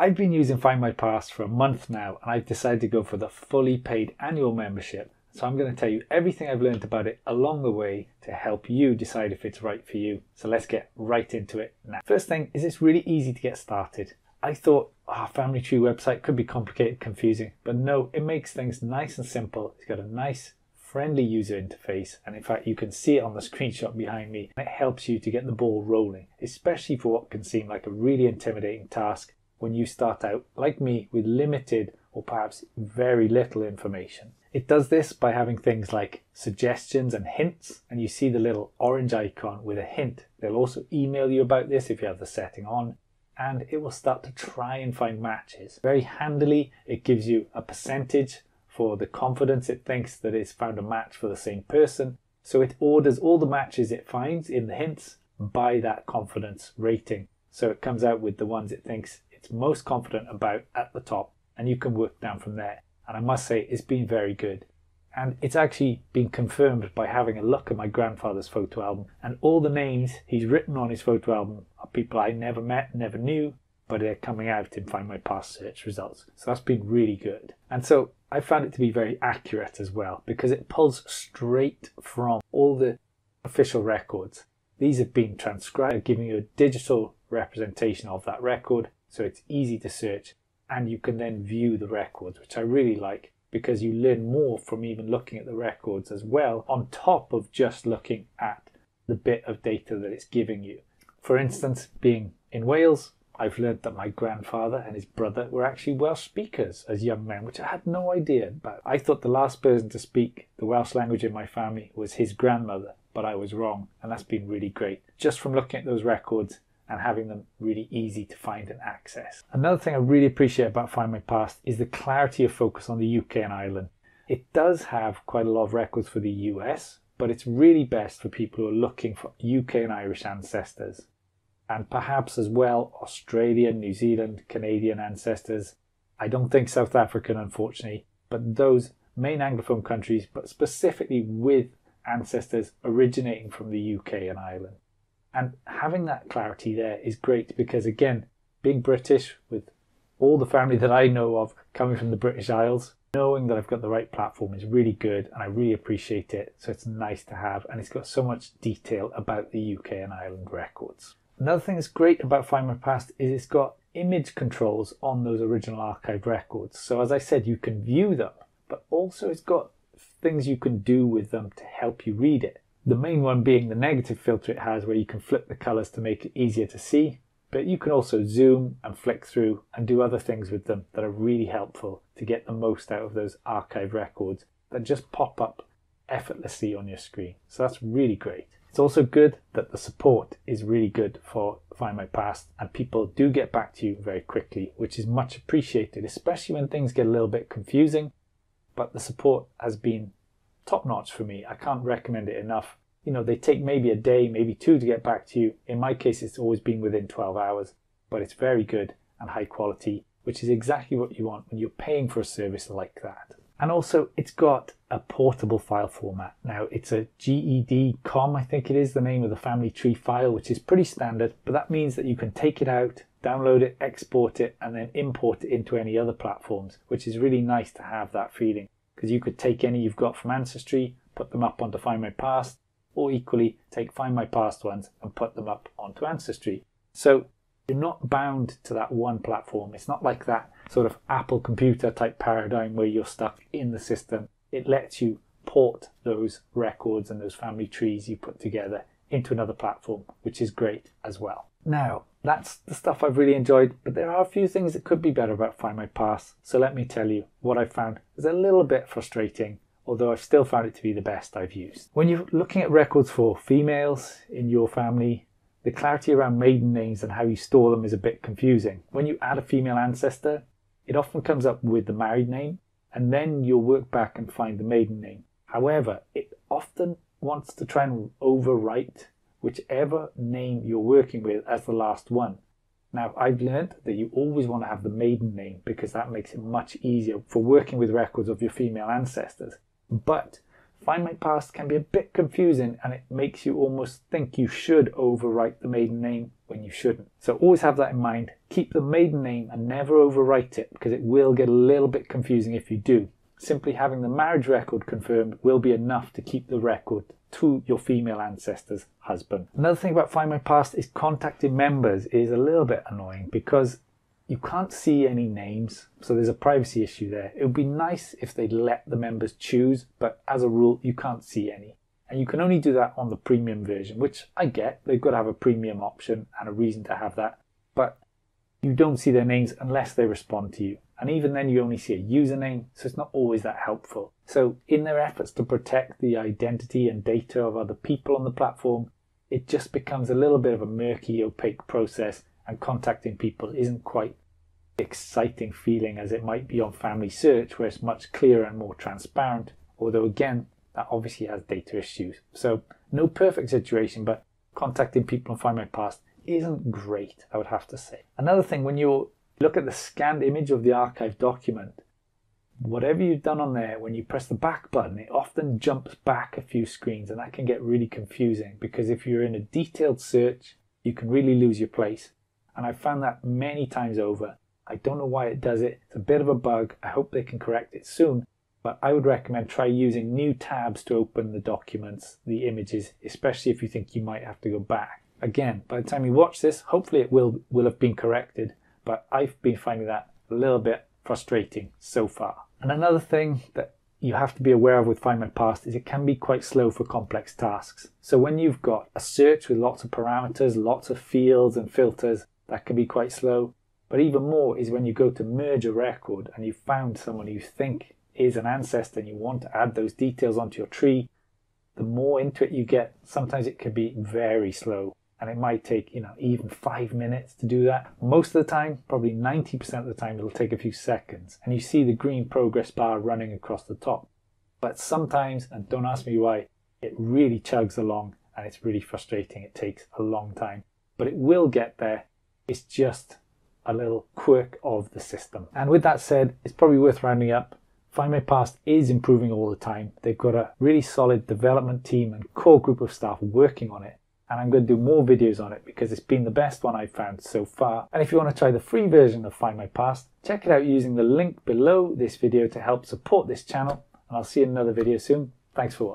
I've been using Find My Past for a month now, and I've decided to go for the fully paid annual membership. So I'm going to tell you everything I've learned about it along the way to help you decide if it's right for you. So let's get right into it now. First thing is, it's really easy to get started. I thought, family tree website could be complicated, confusing, but no, it makes things nice and simple. It's got a nice, friendly user interface, and in fact, you can see it on the screenshot behind me. And it helps you to get the ball rolling, especially for what can seem like a really intimidating task when you start out, like me, with limited or perhaps very little information. It does this by having things like suggestions and hints, and you see the little orange icon with a hint. They'll also email you about this if you have the setting on, and it will start to try and find matches. Very handily, it gives you a percentage for the confidence it thinks that it's found a match for the same person. So it orders all the matches it finds in the hints by that confidence rating. So it comes out with the ones it thinks it's most confident about at the top, and you can work down from there. And I must say, it's been very good. And it's actually been confirmed by having a look at my grandfather's photo album, and all the names he's written on his photo album are people I never met, never knew, but they're coming out in Find My Past search results. So that's been really good. And so I found it to be very accurate as well, because it pulls straight from all the official records. These have been transcribed, giving you a digital representation of that record, so it's easy to search, and you can then view the records, which I really like, because you learn more from even looking at the records as well, on top of just looking at the bit of data that it's giving you. For instance, being in Wales, I've learned that my grandfather and his brother were actually Welsh speakers as young men, which I had no idea about. I thought the last person to speak the Welsh language in my family was his grandmother, but I was wrong, and that's been really great, just from looking at those records and having them really easy to find and access. Another thing I really appreciate about Find My Past is the clarity of focus on the UK and Ireland. It does have quite a lot of records for the US, but it's really best for people who are looking for UK and Irish ancestors, and perhaps as well Australian, New Zealand, Canadian ancestors. I don't think South African, unfortunately, but those main Anglophone countries, but specifically with ancestors originating from the UK and Ireland. And having that clarity there is great because, again, being British with all the family that I know of coming from the British Isles, knowing that I've got the right platform is really good, and I really appreciate it. So it's nice to have, and it's got so much detail about the UK and Ireland records. Another thing that's great about Find My Past is it's got image controls on those original archive records. So as I said, you can view them, but also it's got things you can do with them to help you read it. The main one being the negative filter it has, where you can flip the colours to make it easier to see, but you can also zoom and flick through and do other things with them that are really helpful to get the most out of those archive records that just pop up effortlessly on your screen. So that's really great. It's also good that the support is really good for Find My Past, and people do get back to you very quickly, which is much appreciated, especially when things get a little bit confusing, but the support has been top-notch for me. I can't recommend it enough. You know, they take maybe a day, maybe two to get back to you. In my case, it's always been within 12 hours, but it's very good and high quality, which is exactly what you want when you're paying for a service like that. And also, it's got a portable file format. Now, it's a GEDCOM, I think it is, the name of the family tree file, which is pretty standard, but that means that you can take it out, download it, export it, and then import it into any other platforms, which is really nice to have that feeling, because you could take any you've got from Ancestry, put them up onto Find My Past, or equally take Find My Past ones and put them up onto Ancestry. So you're not bound to that one platform. It's not like that sort of Apple computer type paradigm where you're stuck in the system. It lets you port those records and those family trees you put together into another platform, which is great as well. Now, that's the stuff I've really enjoyed, but there are a few things that could be better about Find My Past. So let me tell you what I found is a little bit frustrating, although I've still found it to be the best I've used. When you're looking at records for females in your family, the clarity around maiden names and how you store them is a bit confusing. When you add a female ancestor, it often comes up with the married name, and then you'll work back and find the maiden name. However, it often wants to try and overwrite whichever name you're working with as the last one. Now, I've learned that you always want to have the maiden name because that makes it much easier for working with records of your female ancestors. But Find My Past can be a bit confusing, and it makes you almost think you should overwrite the maiden name when you shouldn't. So always have that in mind. Keep the maiden name and never overwrite it, because it will get a little bit confusing if you do. Simply having the marriage record confirmed will be enough to keep the record to your female ancestor's husband. Another thing about Find My Past is contacting members is a little bit annoying because you can't see any names, so there's a privacy issue there. It would be nice if they'd let the members choose, but as a rule, you can't see any. And you can only do that on the premium version, which I get. They've got to have a premium option and a reason to have that, but you don't see their names unless they respond to you. And even then you only see a username, so it's not always that helpful. So in their efforts to protect the identity and data of other people on the platform, it just becomes a little bit of a murky, opaque process, and contacting people isn't quite the exciting feeling as it might be on Family Search, where it's much clearer and more transparent, although again, that obviously has data issues. So no perfect situation, but contacting people on Find My Past isn't great, I would have to say. Another thing, when you're look at the scanned image of the archive document. Whatever you've done on there, when you press the back button, it often jumps back a few screens, and that can get really confusing because if you're in a detailed search, you can really lose your place. And I've found that many times over. I don't know why it does it. It's a bit of a bug. I hope they can correct it soon, but I would recommend try using new tabs to open the documents, the images, especially if you think you might have to go back. Again, by the time you watch this, hopefully it will have been corrected. But I've been finding that a little bit frustrating so far. And another thing that you have to be aware of with Find My Past is it can be quite slow for complex tasks. So when you've got a search with lots of parameters, lots of fields and filters, that can be quite slow. But even more is when you go to merge a record and you've found someone you think is an ancestor and you want to add those details onto your tree, the more into it you get, sometimes it can be very slow. And it might take, even 5 minutes to do that. Most of the time, probably 90% of the time, it'll take a few seconds. And you see the green progress bar running across the top. But sometimes, and don't ask me why, it really chugs along and it's really frustrating. It takes a long time, but it will get there. It's just a little quirk of the system. And with that said, it's probably worth rounding up. Find My Past is improving all the time. They've got a really solid development team and core group of staff working on it. And I'm going to do more videos on it because it's been the best one I've found so far. And if you want to try the free version of Find My Past, check it out using the link below this video to help support this channel. And I'll see you in another video soon. Thanks for watching.